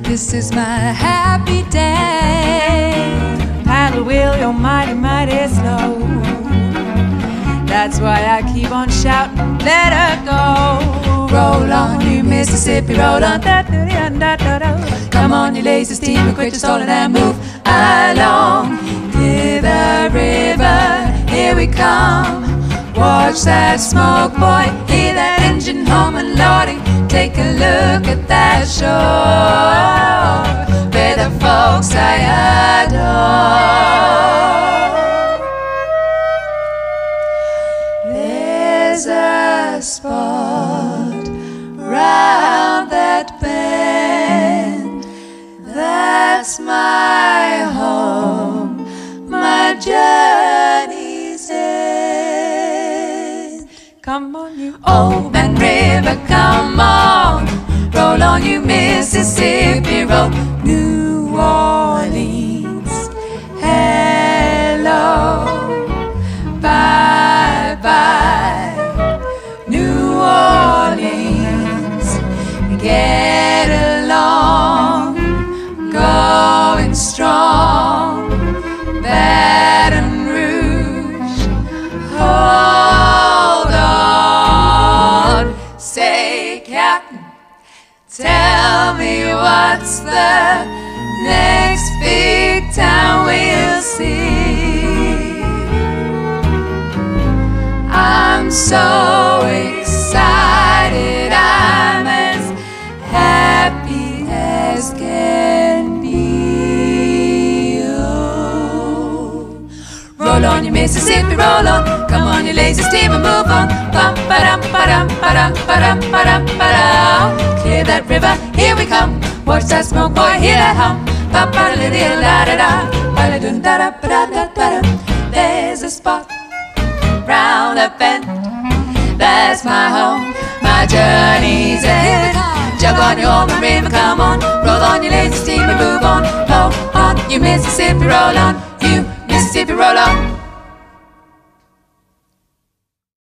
This is my happy day. Paddle wheel, you're mighty, mighty slow. That's why I keep on shouting, let her go. Roll on, you Mississippi, roll on. Come on, you lazy steamer, quit your stalling and move along. To the river, here we come. Watch that smoke, boy, hear that engine hum, and lordy, take a look at that shore, where the folks I adore. There's a spot round that bend, that's my home, my journey's end. Come on, you old man river, come on. Roll on, you Mississippi, roll. New Orleans, hello, bye-bye. New Orleans, get along, going strong. Baton Rouge, hold on. Say, Captain, tell me what's the next big town we'll see. I'm so excited, I'm as happy as can be. Oh. Roll on, you Mississippi, roll on. Come on, you lazy steamer, move on. Clear that river, here we come. Watch that smoke, boy, hear that hum. There's a spot round the bend, that's my home, my journey's end. Jog on your old river, come on. Roll on, you lazy steamer, move on. Roll on, you Mississippi, roll on. You Mississippi, roll on.